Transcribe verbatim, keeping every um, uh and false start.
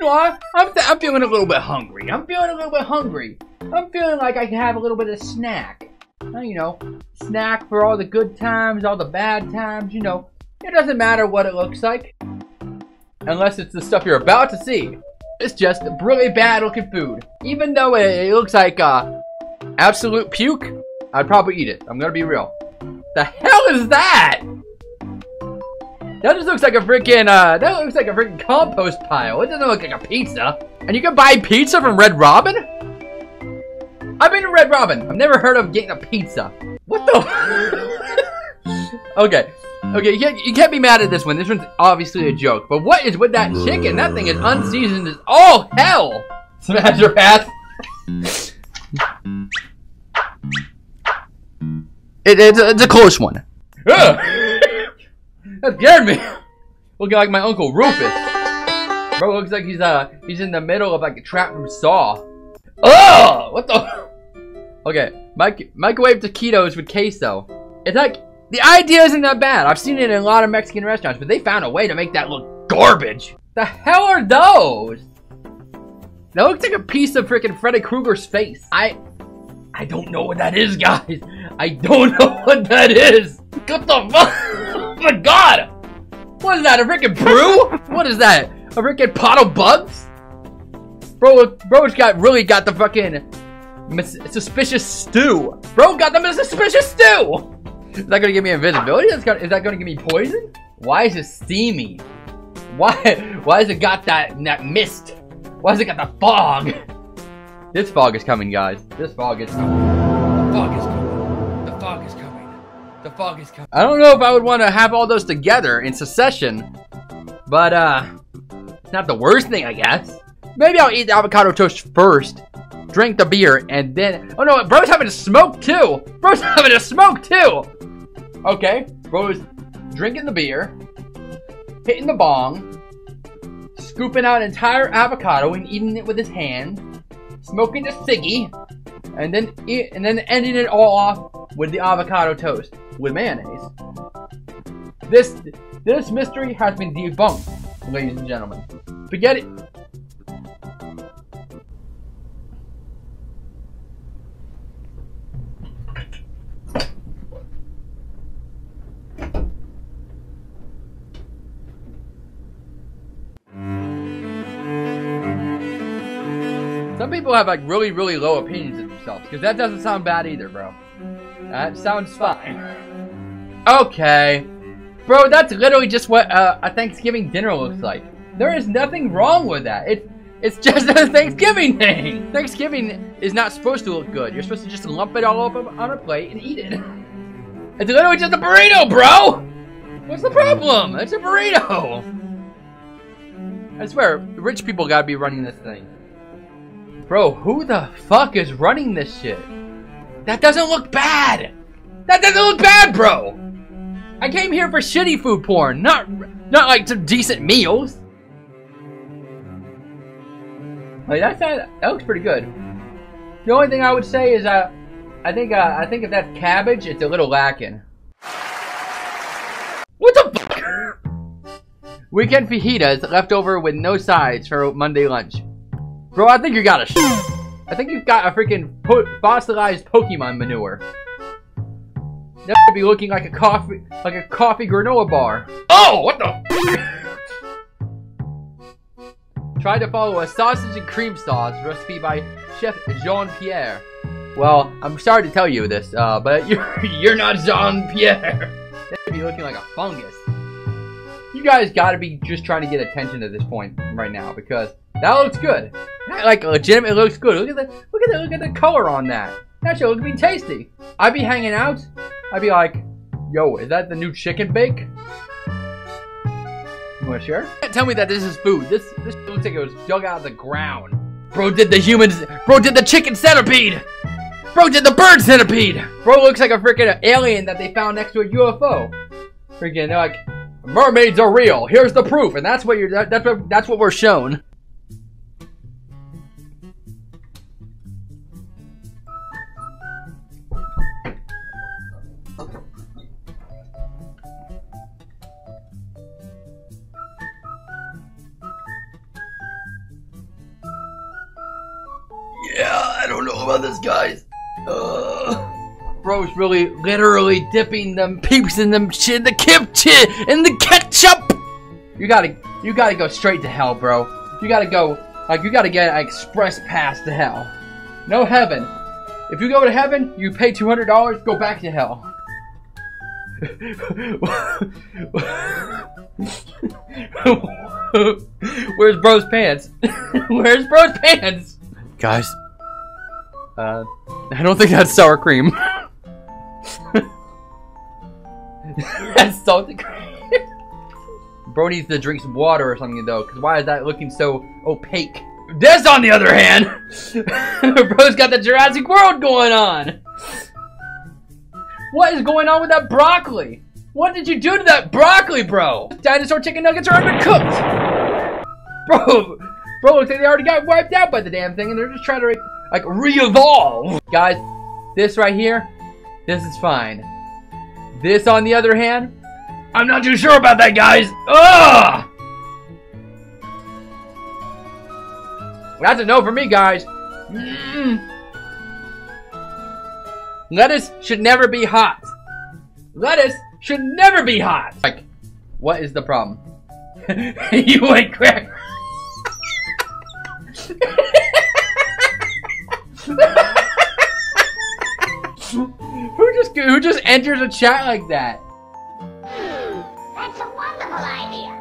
you know, I, I'm, I'm feeling a little bit hungry. I'm feeling a little bit hungry. I'm feeling like I can have a little bit of snack. Uh, you know, snack for all the good times, all the bad times, you know. It doesn't matter what it looks like. Unless it's the stuff you're about to see. It's just really bad looking food. Even though it, it looks like uh, absolute puke, I'd probably eat it. I'm gonna be real. The hell is that? That just looks like a freaking, uh, that looks like a freaking compost pile. It doesn't look like a pizza. And you can buy pizza from Red Robin? I've been to Red Robin. I've never heard of getting a pizza. What the? Okay. Okay, you can't, you can't be mad at this one. This one's obviously a joke. But what is with that chicken? That thing is unseasoned as all hell. Smash your ass. It, it's, a, it's a close one. That scared me. Looking like my Uncle Rufus. Bro looks like he's uh he's in the middle of like a trap from Saw. Oh, what the? Okay, mic microwave taquitos with queso. It's like the idea isn't that bad. I've seen it in a lot of Mexican restaurants, but they found a way to make that look garbage. The hell are those? That looks like a piece of freaking Freddy Krueger's face. I, I don't know what that is, guys. I don't know what that is. What the fuck? Oh my god! What is that, a freaking brew? What is that? A freaking pot of bugs? Bro, bro's got really got the fucking suspicious stew. Bro got the suspicious stew! Is that gonna give me invisibility? Is that gonna give me poison? Why is it steamy? Why why has it got that, that mist? Why has it got the fog? This fog is coming, guys. This fog is coming. The fog is coming. The fog is coming. The fog is coming. I don't know if I would want to have all those together in succession, but uh, it's not the worst thing, I guess. Maybe I'll eat the avocado toast first, drink the beer, and then... Oh no, bro's having a smoke too! Bro's having a smoke too! Okay, bro's drinking the beer, hitting the bong, scooping out an entire avocado and eating it with his hand, smoking a ciggy, and then, eat, and then ending it all off with the avocado toast. With mayonnaise. This this mystery has been debunked, ladies and gentlemen. Spaghetti. Some people have like really, really low opinions of themselves, because that doesn't sound bad either, bro. That sounds fine. Okay. Bro, that's literally just what uh, a Thanksgiving dinner looks like. There is nothing wrong with that. It, it's just a Thanksgiving thing. Thanksgiving is not supposed to look good. You're supposed to just lump it all up on a plate and eat it. It's literally just a burrito, bro! What's the problem? It's a burrito! I swear, rich people gotta be running this thing. Bro, who the fuck is running this shit? That doesn't look bad! That doesn't look bad, bro! I came here for shitty food porn, not not like some decent meals. Like that's not, that looks pretty good. The only thing I would say is I, I think uh, I think if that's cabbage, it's a little lacking. What the fuck? Weekend fajitas left over with no sides for Monday lunch. Bro, I think you got a shit. I think you've got a freaking po fossilized Pokemon manure. That would be looking like a coffee, like a coffee granola bar. Oh, what the? Tried to follow a sausage and cream sauce recipe by Chef Jean-Pierre. Well, I'm sorry to tell you this, uh, but you're you're not Jean-Pierre. That would be looking like a fungus. You guys gotta be just trying to get attention at this point right now because that looks good. That, like, legitimately looks good. Look at the look at the look at the color on that. That shit looks be tasty. I'd be hanging out. I'd be like, yo, is that the new chicken bake? You wanna share? You can't tell me that this is food. This this looks like it was dug out of the ground. Bro did the humans, bro did the chicken centipede! Bro did the bird centipede! Bro looks like a freaking alien that they found next to a U F O. Freaking, they're like, mermaids are real, here's the proof, and that's what you're that's what that's what we're shown. don't know about this, guys. Uh, bro's really literally dipping them peeps in them shit, the kimchi, in the ketchup. You gotta, you gotta go straight to hell, bro. You gotta go, like, you gotta get an express pass to hell. No heaven. If you go to heaven, you pay two hundred dollars, go back to hell. Where's bro's pants? Where's bro's pants? Guys, uh, I don't think that's sour cream. That's salted cream. Bro needs to drink some water or something though, because why is that looking so opaque? This, on the other hand, bro's got the Jurassic World going on. What is going on with that broccoli? What did you do to that broccoli, bro? Dinosaur chicken nuggets are undercooked. Bro, bro looks like they already got wiped out by the damn thing and they're just trying to, like, re-evolve. Guys, this right here, this is fine. This, on the other hand, I'm not too sure about that, guys. Ugh! That's a no for me, guys. Mm-mm. Lettuce should never be hot. Lettuce should never be hot. Like, what is the problem? You ain't crack. Who just who just enters a chat like that? That's a wonderful idea.